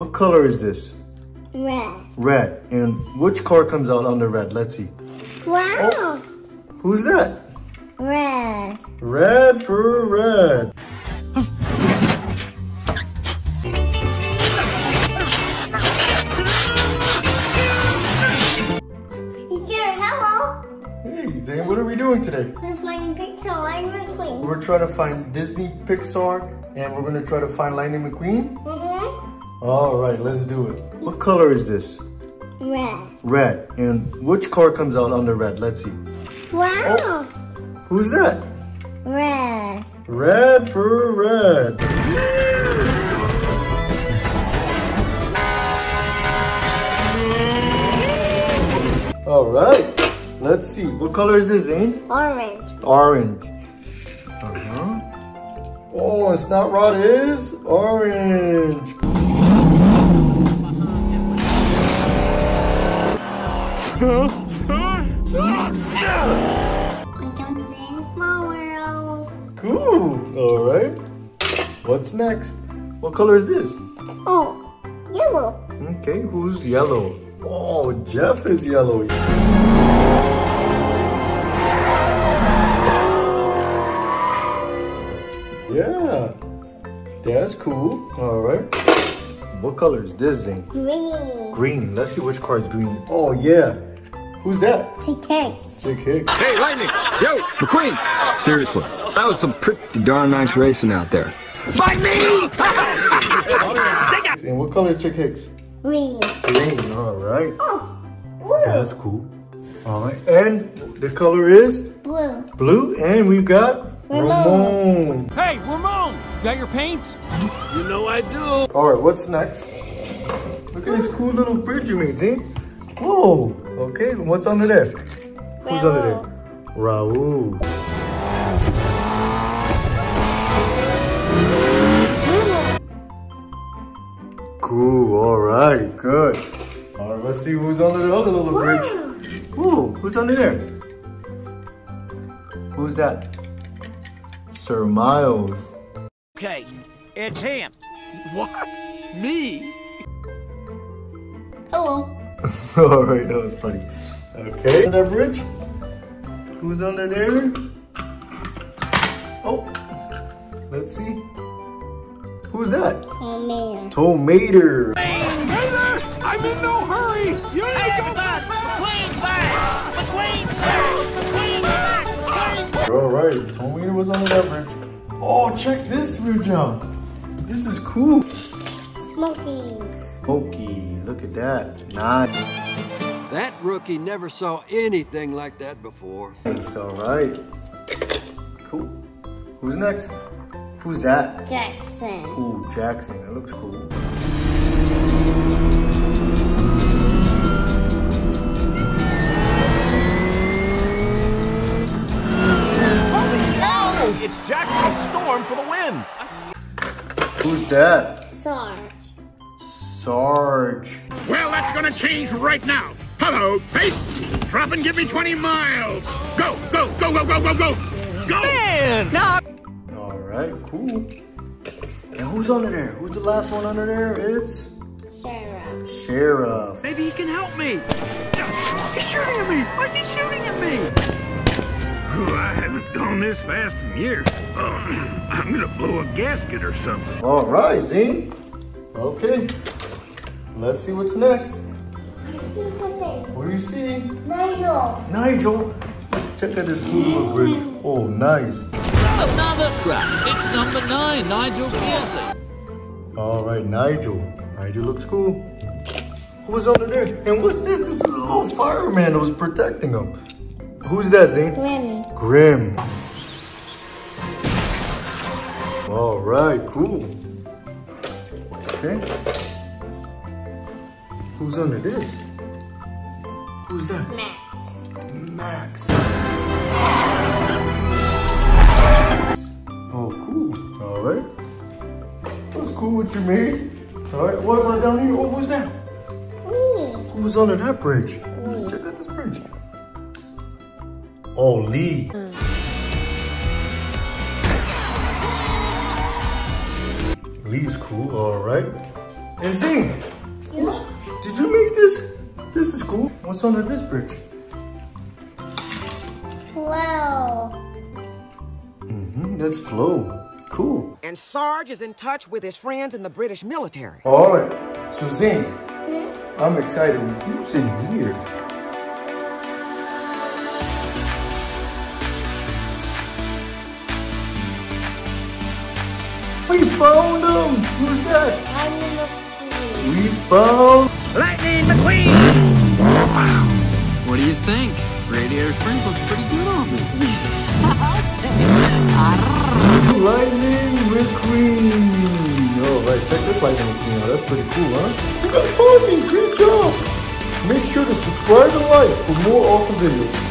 What color is this? Red. Red. And which car comes out under red? Let's see. Wow. Oh, who's that? Red. Red for red. Hey, Zane, what are we doing today? We're flying Pixar Lightning McQueen. We're trying to find Disney Pixar, and we're going to try to find Lightning McQueen? Mm-hmm. All right, let's do it. What color is this? Red. Red. And which car comes out under red? Let's see. Wow. Oh, who's that? Red. Red for red. All right. Let's see. What color is this, Zane? Orange. Orange. Uh-huh. Oh, and Snap Rod is orange. Cool. All right. What's next? What color is this? Oh, yellow. Okay, who's yellow? Oh, Jeff is yellow. Yeah, that's cool. All right. What color is this, Zane? Green. Green. Let's see which car is green. Oh, yeah. Who's that? Chick Hicks. Chick Hicks. Hey, Lightning. Yo, McQueen. Seriously, that was some pretty darn nice racing out there. Fight me! And what color is Chick Hicks? Green. Green. All right. Oh, blue. That's cool. All right. And the color is? Blue. Blue. And we've got? Ramon. Hey, Ramon, you got your paints? You know I do. All right, what's next? Look at this cool little bridge you made, Zane. Whoa. Okay, what's under there? Raul. Who's under there? Raul. Cool. All right, good. All right, let's see who's under the other little bridge. Ooh, who's under there? Who's that? Sir Miles. Okay, it's him. What? Me? Hello. All right, that was funny. Okay. Under that bridge? Who's under there? Oh, let's see. Who's that? Tow Mater. Tow Mater. Hey there, I'm in no hurry. You ain't going back. McQueen back. McQueen back. McQueen back. All right, Tow Mater was on the leverage. Oh, check this rear jump. This is cool. Smoky. Smoky, look at that. Nice. That rookie never saw anything like that before. It's all right. Cool. Who's next? Who's that? Jackson. Ooh, Jackson. That looks cool. It's Jackson Storm for the win. Who's that? Sarge. Sarge. Well, that's gonna change right now. Hello, face. Drop and give me 20 miles. Go, go, go, go, go, go, go. Go. Man, no. All right, cool. And who's under there? Who's the last one under there? It's Sheriff. Sheriff. Maybe he can help me. He's shooting at me. Why is he shooting at me? I haven't gone this fast in years. I'm gonna blow a gasket or something. All right, Zane. Okay. Let's see what's next. I see something. What do you see? Nigel. Nigel. Check out this blue little bridge. Oh, nice. Another crash. It's number 9, Nigel Piersley. All right, Nigel. Nigel looks cool. Who's under there? And what's this? This is a little fireman that was protecting him. Who's that, Zane? Grim. Grim. All right, cool. Okay. Who's under this? Who's that? Max. Max. Oh, cool. All right. That's cool what you made. All right, what about down here? Oh, who's that? Me. Who's under that bridge? Me. Check out this bridge. Oh, Lee. Lee's cool, all right. And sing. Yeah. Did you make this? This is cool. What's under this bridge? Flo. Mm-hmm, that's Flo. Cool. And Sarge is in touch with his friends in the British military. All right, so sing. Mm-hmm. I'm excited. Who's in here? We found him! Who's that? Lightning McQueen. We found... Lightning McQueen! Wow! What do you think? Radiator Springs looks pretty good on me. Lightning McQueen! Alright, check this Lightning McQueen out. That's pretty cool, huh? You guys found me! Good job! Make sure to subscribe and like for more awesome videos.